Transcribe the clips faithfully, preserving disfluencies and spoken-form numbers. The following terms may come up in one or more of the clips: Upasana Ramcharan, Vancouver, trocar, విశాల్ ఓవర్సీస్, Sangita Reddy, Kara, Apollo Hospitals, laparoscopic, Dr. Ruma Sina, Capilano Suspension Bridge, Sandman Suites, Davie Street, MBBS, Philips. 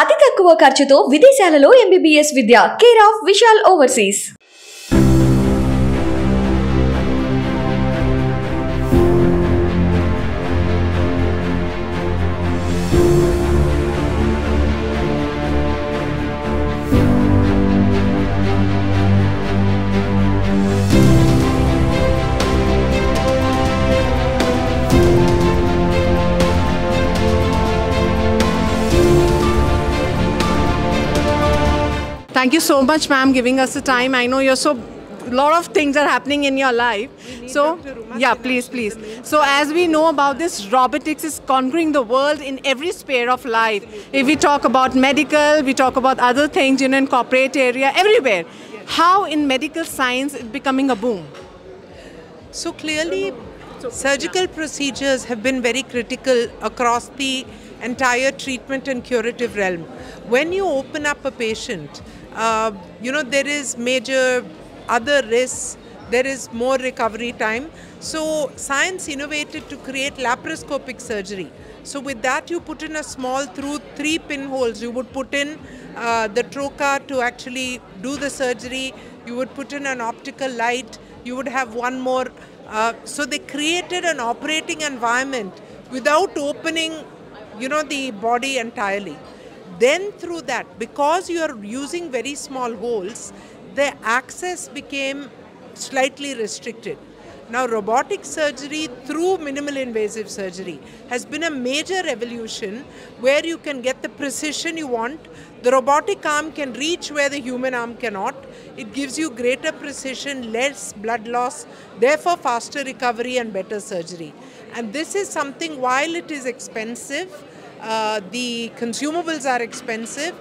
అతి తక్కువ ఖర్చుతో విదేశాలలో M B B S Vidya care of విశాల్ ఓవర్సీస్. Thank you so much, ma'am, giving us the time. I know you're so, lot of things are happening in your life. So, yeah, please, please. So, as we know about this, robotics is conquering the world in every sphere of life. If we talk about medical, we talk about other things, you know, in corporate area, everywhere. How in medical science is becoming a boom? So clearly, surgical procedures have been very critical across the entire treatment and curative realm. When you open up a patient, Uh, you know, there is major other risks, there is more recovery time. So science innovated to create laparoscopic surgery. So with that, you put in a small, through three pinholes, you would put in uh, the trocar to actually do the surgery, you would put in an optical light, you would have one more. Uh, so they created an operating environment without opening, you know, the body entirely. Then through that, because you are using very small holes, the access became slightly restricted. Now robotic surgery through minimal invasive surgery has been a major revolution where you can get the precision you want. The robotic arm can reach where the human arm cannot. It gives you greater precision, less blood loss, therefore faster recovery and better surgery. And this is something, while it is expensive, Uh, the consumables are expensive,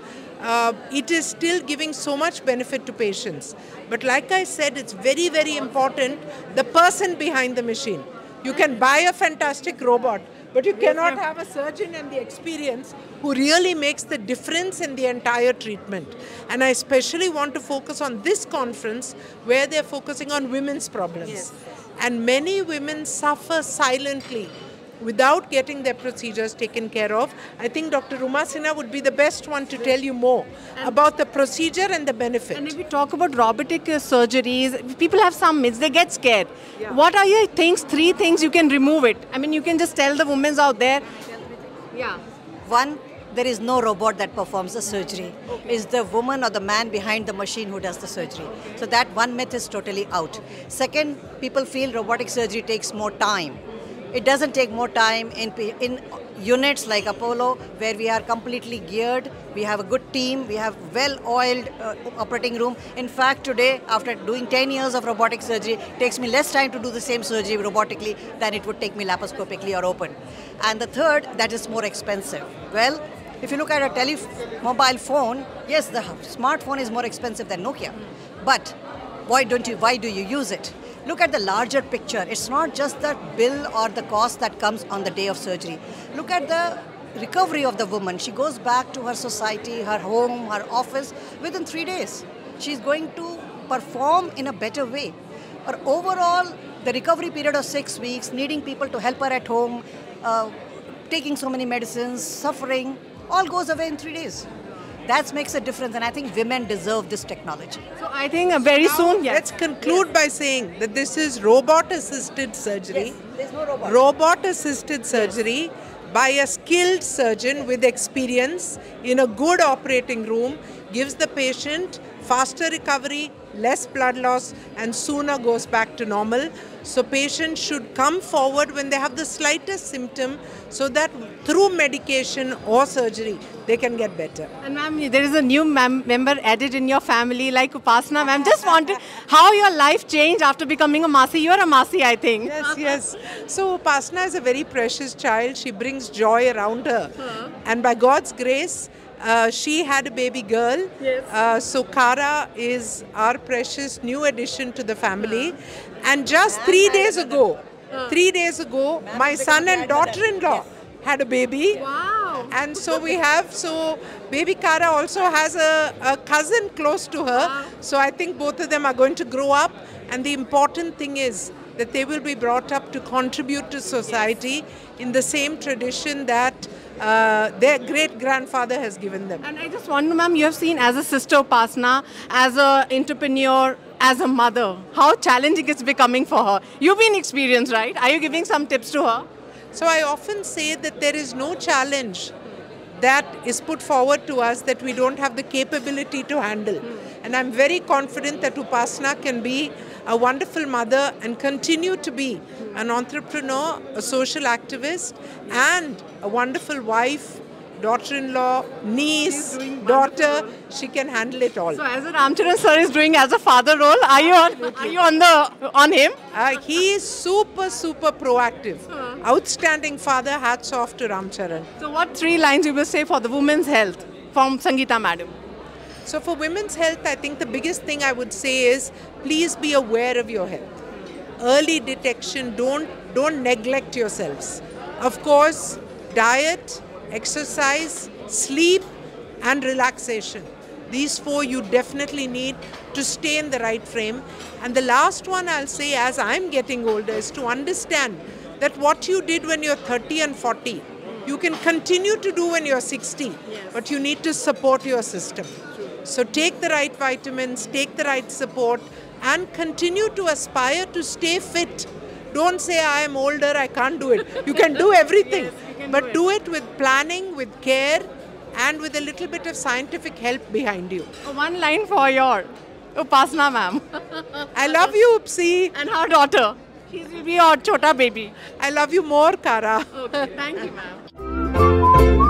uh, it is still giving so much benefit to patients. But like I said, it's very, very important, the person behind the machine. You can buy a fantastic robot, but you cannot have a surgeon and the experience who really makes the difference in the entire treatment. And I especially want to focus on this conference where they're focusing on women's problems. Yes. And many women suffer silently without getting their procedures taken care of. I think Doctor Ruma Sina would be the best one to tell you more about the procedure and the benefit. And if we talk about robotic surgeries, people have some myths, they get scared. Yeah. What are your things, three things you can remove it? I mean, you can just tell the women out there. Yeah. One, there is no robot that performs the surgery. Okay. It's the woman or the man behind the machine who does the surgery. So that one myth is totally out. Second, people feel robotic surgery takes more time. It doesn't take more time in, in units like Apollo, where we are completely geared, we have a good team, we have well-oiled uh, operating room. In fact, today, after doing ten years of robotic surgery, it takes me less time to do the same surgery robotically than it would take me laparoscopically or open. And the third, that is more expensive. Well, if you look at a tele mobile phone, yes, the smartphone is more expensive than Nokia. But why don't you, why do you use it? Look at the larger picture. It's not just the bill or the cost that comes on the day of surgery. Look at the recovery of the woman. She goes back to her society, her home, her office within three days. She's going to perform in a better way. But overall, the recovery period of six weeks, needing people to help her at home, uh, taking so many medicines, suffering, all goes away in three days. That makes a difference, and I think women deserve this technology. So I think uh, very now, soon, yes. Let's conclude yes. by saying that this is robot-assisted surgery. Yes, there's no robot. Robot-assisted surgery yes. by a skilled surgeon yes. with experience in a good operating room gives the patient faster recovery, less blood loss, and sooner goes back to normal. So patients should come forward when they have the slightest symptom so that through medication or surgery, they can get better. And ma'am, there is a new member added in your family like Upasana ma'am. Just wondered how your life changed after becoming a Masi. You are a Masi, I think. Yes, yes. So Upasana is a very precious child. She brings joy around her. Huh. And by God's grace, Uh, she had a baby girl, yes. uh, so Kara is our precious new addition to the family. And just three days ago, three days ago, my son and daughter-in-law had a baby. Wow! And so we have, so baby Kara also has a, a cousin close to her. So I think both of them are going to grow up. And the important thing is that they will be brought up to contribute to society in the same tradition that uh, their great-grandfather has given them. And I just wonder, ma'am, you have seen as a sister Upasana, as an entrepreneur, as a mother, how challenging it's becoming for her. You've been experienced, right? Are you giving some tips to her? So I often say that there is no challenge that is put forward to us that we don't have the capability to handle. And I'm very confident that Upasana can be a wonderful mother and continue to be an entrepreneur, a social activist, and a wonderful wife, daughter-in-law, niece, daughter. She can handle it all. So as a Ramcharan sir is doing as a father role, are you on, are you on, the, on him? Uh, he is super, super proactive. Uh-huh. Outstanding father, hats off to Ramcharan. So what three lines you will say for the women's health from Sangita madam? So for women's health, I think the biggest thing I would say is, please be aware of your health. Early detection, don't, don't neglect yourselves. Of course, diet, exercise, sleep and relaxation. These four you definitely need to stay in the right frame. And the last one I'll say as I'm getting older is to understand that what you did when you're thirty and forty, you can continue to do when you're sixty, yes. But you need to support your system. True. So take the right vitamins, take the right support and continue to aspire to stay fit. Don't say I am older, I can't do it. You can do everything. Yes. But do it with planning, with care, and with a little bit of scientific help behind you. One line for your Upasana ma'am. I love you, Upsi. And her daughter. She will be your chota baby. I love you more, Kara. Okay, thank you, ma'am.